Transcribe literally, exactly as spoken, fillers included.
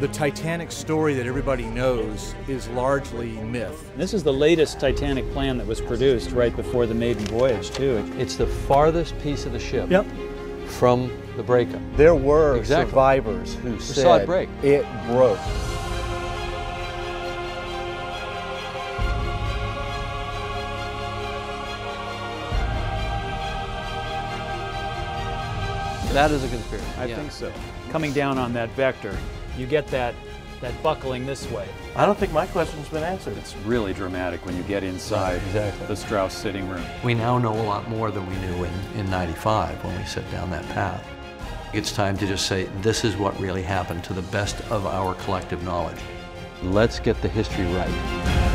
The Titanic story that everybody knows is largely myth. This is the latest Titanic plan that was produced right before the maiden voyage, too. It's the farthest piece of the ship yep. from the breakup. There were exactly. survivors who, who said saw it, break. It broke. That is a conspiracy. I yeah. think so. Coming down on that vector, you get that, that buckling this way. I don't think my question's been answered. It's really dramatic when you get inside exactly. the Strauss sitting room. We now know a lot more than we knew in, in ninety-five when we set down that path. It's time to just say, this is what really happened to the best of our collective knowledge. Let's get the history right.